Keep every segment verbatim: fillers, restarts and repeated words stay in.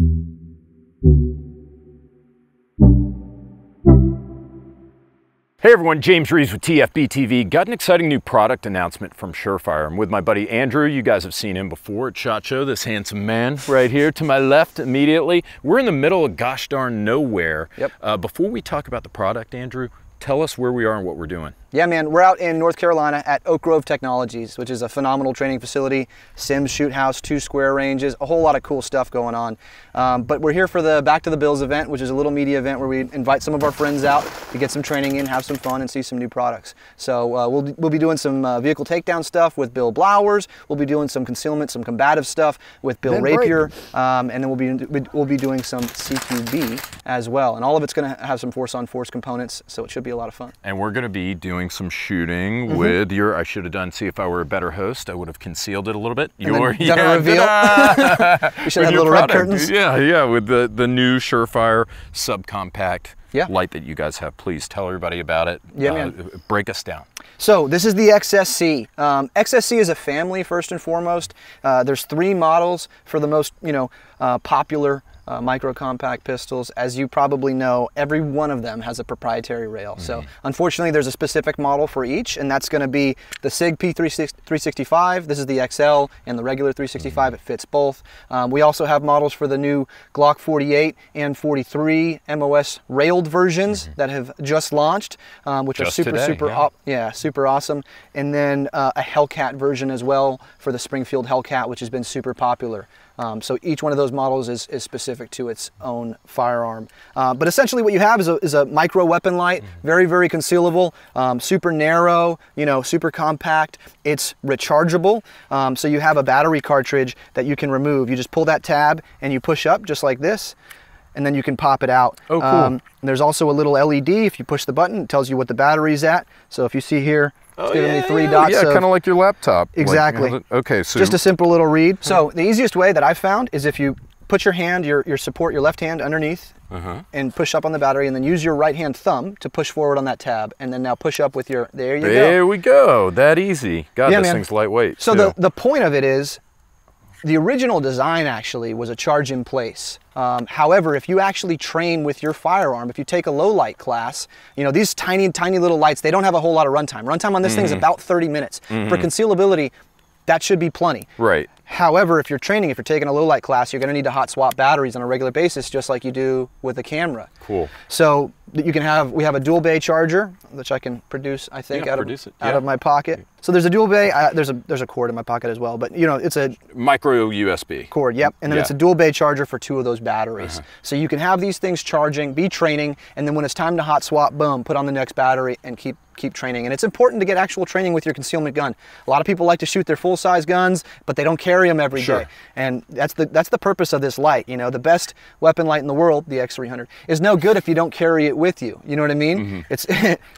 Hey everyone, James Reeves with T F B T V. Got an exciting new product announcement from Surefire. I'm with my buddy Andrew. You guys have seen him before at SHOT Show, this handsome man right here to my left immediately. We're in the middle of gosh darn nowhere. Yep. Uh, before we talk about the product, Andrew, tell us where we are and what we're doing. Yeah, man, we're out in North Carolina at Oak Grove Technologies, which is a phenomenal training facility, sim shoot house, two square ranges, a whole lot of cool stuff going on. Um, but we're here for the Back to the Bills event, which is a little media event where we invite some of our friends out to get some training in, have some fun, and see some new products. So uh, we'll, we'll be doing some uh, vehicle takedown stuff with Bill Blowers. We'll be doing some concealment, some combative stuff with Bill Rapier, um, and then we'll be, we'll be doing some C Q B as well. And all of it's gonna have some force on force components, so it should be a lot of fun. And we're going to be doing some shooting mm-hmm. with your, I should have done, see if I were a better host, I would have concealed it a little bit. Your, done yeah, a reveal. We should have little product. Red curtains. Yeah, yeah, with the, the new Surefire subcompact yeah. light that you guys have. Please tell everybody about it. Yeah, uh, man. Break us down. So this is the X S C. Um, X S C is a family first and foremost. Uh, there's three models for the most, you know, uh, popular Uh, micro compact pistols. As you probably know, every one of them has a proprietary rail. Mm-hmm. So unfortunately there's a specific model for each, and that's going to be the Sig P three sixty-five, this is the X L, and the regular three sixty-five. Mm-hmm. It fits both. Um, we also have models for the new Glock forty-eight and forty-three M O S railed versions mm-hmm. that have just launched, um, which just are super, today, super, yeah. yeah, super awesome. And then uh, a Hellcat version as well for the Springfield Hellcat, which has been super popular. Um, so each one of those models is, is specific to its own firearm. Uh, but essentially what you have is a, is a micro weapon light, very, very concealable, um, super narrow, you know, super compact. It's rechargeable. Um, so you have a battery cartridge that you can remove. You just pull that tab and you push up just like this, and then you can pop it out. Oh, cool. Um, there's also a little L E D. If you push the button, it tells you what the battery's at. So if you see here, it's giving oh, yeah, me three dots. Yeah, kind of like your laptop. Exactly. Like, you know, okay, so just a simple little read. So the easiest way that I've found is if you put your hand, your, your support, your left hand underneath uh-huh. and push up on the battery, and then use your right hand thumb to push forward on that tab, and then now push up with your, there you there go. There we go, that easy. God, yeah, this man. thing's lightweight. So yeah. the, the point of it is, the original design actually was a charge in place. Um, however, if you actually train with your firearm, if you take a low light class, you know, these tiny, tiny little lights, they don't have a whole lot of runtime. Runtime on this mm-hmm. thing is about thirty minutes. Mm-hmm. For concealability, that should be plenty. Right. However, if you're training, if you're taking a low light class, you're going to need to hot swap batteries on a regular basis, just like you do with a camera. Cool. So you can have, we have a dual bay charger, which I can produce, I think, yeah, out, produce of, yeah. out of my pocket. So there's a dual bay, I, there's a there's a cord in my pocket as well, but you know, it's a micro U S B cord. Yep. And then yeah. it's a dual bay charger for two of those batteries. Uh-huh. So you can have these things charging, be training, and then when it's time to hot swap, boom, put on the next battery and keep keep training. And it's important to get actual training with your concealment gun. A lot of people like to shoot their full-size guns, but they don't carry them every sure. day, and that's the that's the purpose of this light. You know, the best weapon light in the world, the X three hundred, is no good if you don't carry it with you. You know what I mean? Mm-hmm. It's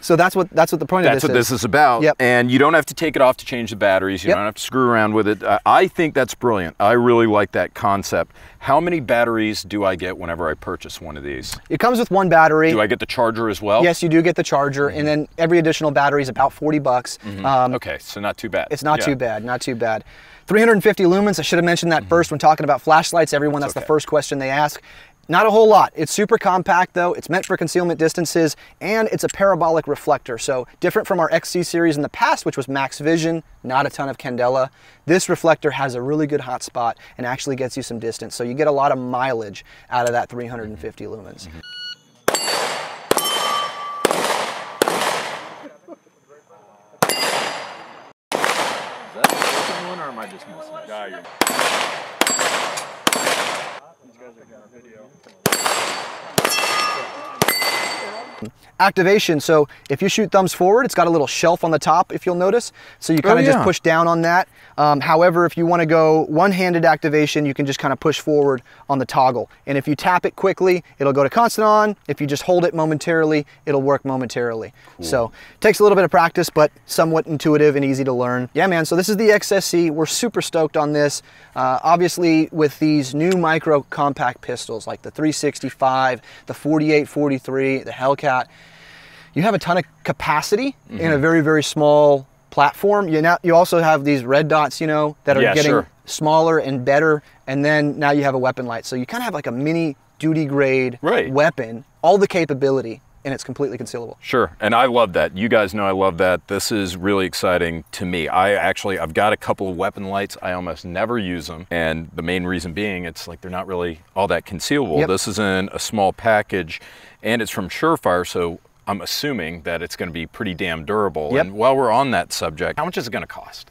so that's what that's what the point that's of this is. That's what this is about. Yep. And you don't have to take it off to change the batteries. You yep. don't have to screw around with it. I think that's brilliant. I really like that concept. How many batteries do I get whenever I purchase one of these? It comes with one battery. Do I get the charger as well? Yes, you do get the charger, mm-hmm. and then every additional battery is about forty bucks. Mm-hmm. um, okay, so not too bad. It's not yeah. too bad. Not too bad. three hundred fifty lumens, I should have mentioned that mm-hmm. first when talking about flashlights. Everyone, that's, that's okay. the first question they ask. Not a whole lot. It's super compact though. It's meant for concealment distances, and it's a parabolic reflector. So different from our X C series in the past, which was max vision, not a ton of candela. This reflector has a really good hot spot and actually gets you some distance. So you get a lot of mileage out of that three hundred fifty mm-hmm. lumens. Mm-hmm. I just missed some value. Activation, so if you shoot thumbs forward, it's got a little shelf on the top, if you'll notice. So you kind of oh, yeah. just push down on that. Um, however, if you want to go one-handed activation, you can just kind of push forward on the toggle. And if you tap it quickly, it'll go to constant on. If you just hold it momentarily, it'll work momentarily. Cool. So it takes a little bit of practice, but somewhat intuitive and easy to learn. Yeah, man, so this is the X S C. We're super stoked on this. Uh, obviously, with these new micro compact pistols, like the three sixty-five, the forty-eight, forty-three, the Hellcat, you have a ton of capacity mm-hmm. in a very, very small platform. You now you also have these red dots, you know, that are yeah, getting sure. smaller and better, and then now you have a weapon light. So you kind of have like a mini duty grade right. weapon, all the capability, and it's completely concealable. Sure, and I love that. You guys know I love that. This is really exciting to me. I actually, I've got a couple of weapon lights. I almost never use them, and the main reason being, it's like they're not really all that concealable. Yep. This is in a small package, and it's from Surefire, so I'm assuming that it's gonna be pretty damn durable. Yep. And while we're on that subject, how much is it gonna cost?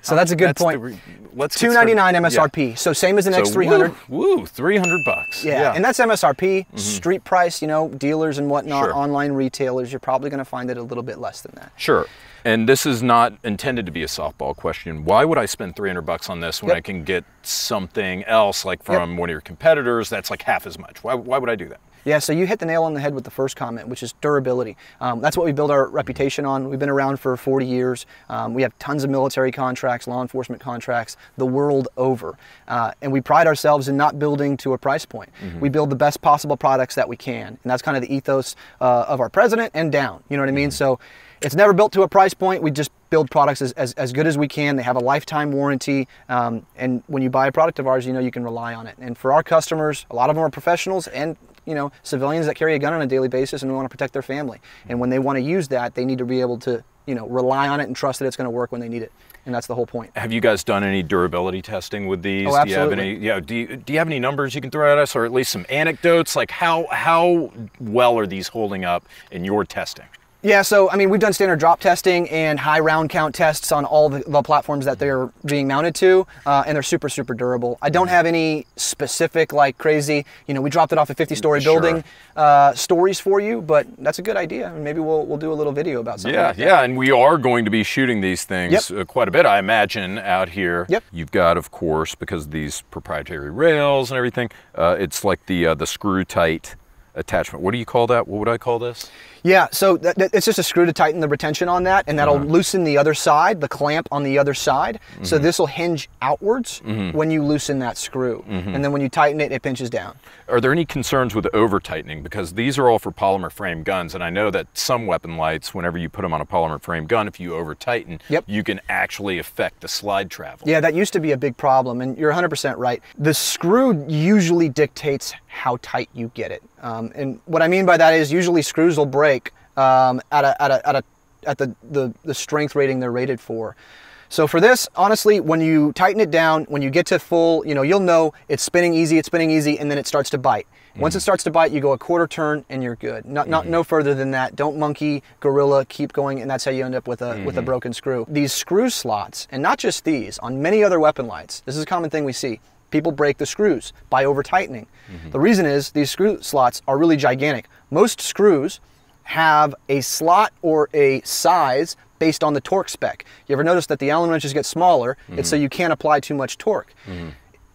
So that's a good that's point. The, let's two ninety-nine M S R P. Yeah. So same as an so X three hundred. Woo, woo, three hundred bucks. Yeah, yeah, and that's M S R P, mm-hmm. street price, you know, dealers and whatnot, sure. online retailers, you're probably gonna find it a little bit less than that. Sure, and this is not intended to be a softball question. Why would I spend three hundred bucks on this when yep. I can get something else like from yep. one of your competitors that's like half as much? Why, why would I do that? Yeah, so you hit the nail on the head with the first comment, which is durability. Um, that's what we build our reputation on. We've been around for forty years. Um, we have tons of military contracts, law enforcement contracts, the world over. Uh, and we pride ourselves in not building to a price point. Mm-hmm. We build the best possible products that we can. And that's kind of the ethos uh, of our president and down, you know what I mean? Mm-hmm. So it's never built to a price point. We just build products as, as, as good as we can. They have a lifetime warranty. Um, and when you buy a product of ours, you know you can rely on it. And for our customers, a lot of them are professionals and you know, civilians that carry a gun on a daily basis and want to protect their family. And when they want to use that, they need to be able to, you know, rely on it and trust that it's going to work when they need it. And that's the whole point. Have you guys done any durability testing with these? Oh, absolutely. Do you have any, you know, do you, do you have any numbers you can throw at us or at least some anecdotes? Like how, how well are these holding up in your testing? Yeah, so, I mean, we've done standard drop testing and high round count tests on all the, the platforms that they're being mounted to, uh, and they're super, super durable. I don't have any specific, like, crazy, you know, we dropped it off a fifty-story sure. building uh, stories for you, but that's a good idea. I mean, maybe we'll, we'll do a little video about something. Yeah, like yeah, and we are going to be shooting these things yep. quite a bit, I imagine, out here. Yep. You've got, of course, because of these proprietary rails and everything, uh, it's like the, uh, the screw-tight attachment. What do you call that? What would I call this? Yeah, so that, that, it's just a screw to tighten the retention on that, and that'll uh-huh. loosen the other side, the clamp on the other side. Mm-hmm. So this will hinge outwards mm-hmm. when you loosen that screw. Mm-hmm. And then when you tighten it, it pinches down. Are there any concerns with over-tightening? Because these are all for polymer frame guns, and I know that some weapon lights, whenever you put them on a polymer frame gun, if you over-tighten, yep. you can actually affect the slide travel. Yeah, that used to be a big problem, and you're one hundred percent right. The screw usually dictates how tight you get it. Um, and what I mean by that is usually screws will break um, at, a, at, a, at, a, at the, the, the strength rating they're rated for. So for this, honestly, when you tighten it down, when you get to full, you know, you'll know it's spinning easy, it's spinning easy, and then it starts to bite. Mm-hmm. Once it starts to bite, you go a quarter turn and you're good. Not, mm-hmm. not no further than that. Don't monkey, gorilla, keep going, and that's how you end up with a mm-hmm. with a broken screw. These screw slots, and not just these, on many other weapon lights, this is a common thing we see. People break the screws by over-tightening. Mm-hmm. The reason is these screw slots are really gigantic. Most screws have a slot or a size based on the torque spec. You ever notice that the Allen wrenches get smaller, mm-hmm. it's so you can't apply too much torque. Mm-hmm.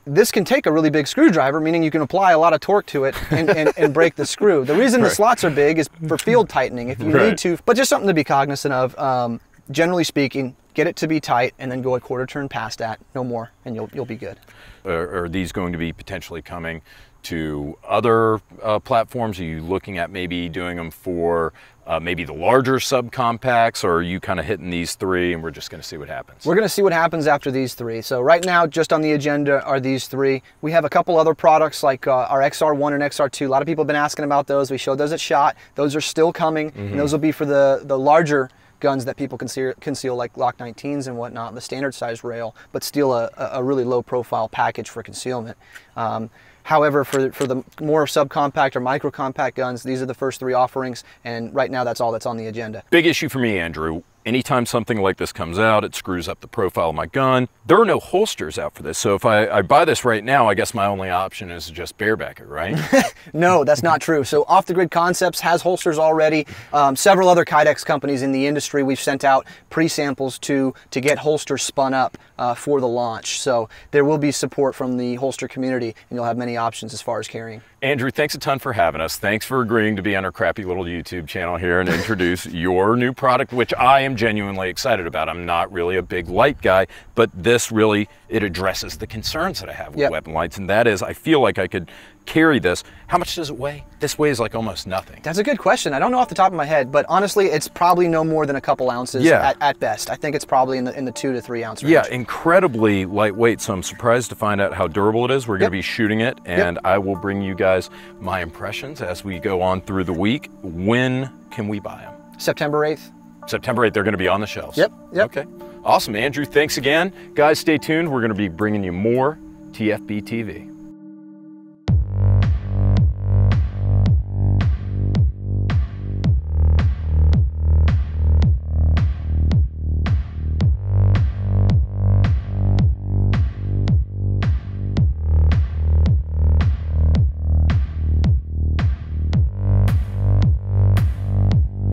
This can take a really big screwdriver, meaning you can apply a lot of torque to it and, and, and break the screw. The reason right. the slots are big is for field tightening if you right. need to, but just something to be cognizant of. Um, generally speaking, get it to be tight and then go a quarter turn past that, no more, and you'll, you'll be good. Are, are these going to be potentially coming to other uh, platforms? Are you looking at maybe doing them for uh, maybe the larger subcompacts, or are you kind of hitting these three and we're just going to see what happens? We're going to see what happens after these three. So right now, just on the agenda are these three. We have a couple other products like uh, our X R one and X R two. A lot of people have been asking about those. We showed those at SHOT. Those are still coming, mm-hmm. and those will be for the, the larger guns that people conceal, conceal like Glock nineteens and whatnot, the standard size rail, but still a, a really low profile package for concealment. Um, however, for, for the more subcompact or micro compact guns, these are the first three offerings, and right now that's all that's on the agenda. Big issue for me, Andrew. Anytime something like this comes out, it screws up the profile of my gun. There are no holsters out for this, so if I, I buy this right now, I guess my only option is just bareback it, right? No, that's not true. So Off The Grid Concepts has holsters already. Um, several other Kydex companies in the industry we've sent out pre-samples to to get holsters spun up uh, for the launch. So there will be support from the holster community, and you'll have many options as far as carrying. Andrew, thanks a ton for having us. Thanks for agreeing to be on our crappy little YouTube channel here and introduce your new product, which I am genuinely excited about. I'm not really a big light guy, but this really, it addresses the concerns that I have with yep. weapon lights, and that is I feel like I could carry this. How much does it weigh? This weighs like almost nothing. That's a good question. I don't know off the top of my head, but honestly, it's probably no more than a couple ounces yeah. at, at best. I think it's probably in the, in the two to three ounce range. Yeah, incredibly lightweight, so I'm surprised to find out how durable it is. We're yep. gonna be shooting it, and yep. I will bring you guys my impressions as we go on through the week. When can we buy them? September eighth. September eighth, they're gonna be on the shelves. Yep, yep. Okay, awesome, Andrew, thanks again. Guys, stay tuned. We're gonna be bringing you more T F B T V.